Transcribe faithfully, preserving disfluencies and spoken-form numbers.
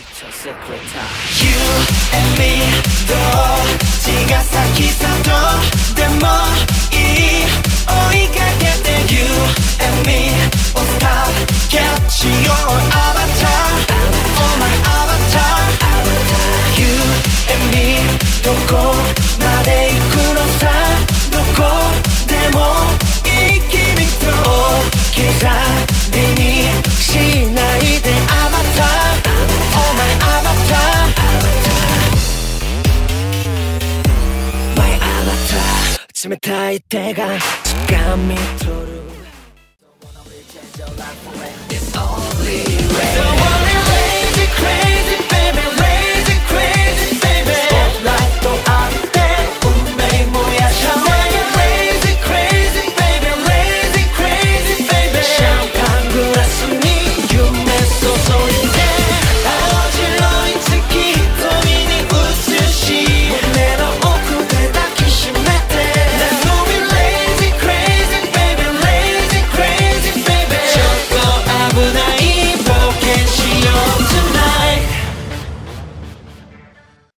You and me, 도지가 사키사도 내 머리 오이가게돼. You and me, won't stop, catch your avatar. Oh my avatar. You and me, don't go, 나를 이끌어서 놓고 내 몸이 giving through. Oh, 기다리니 신나이 내 avatar. My avatar. My avatar.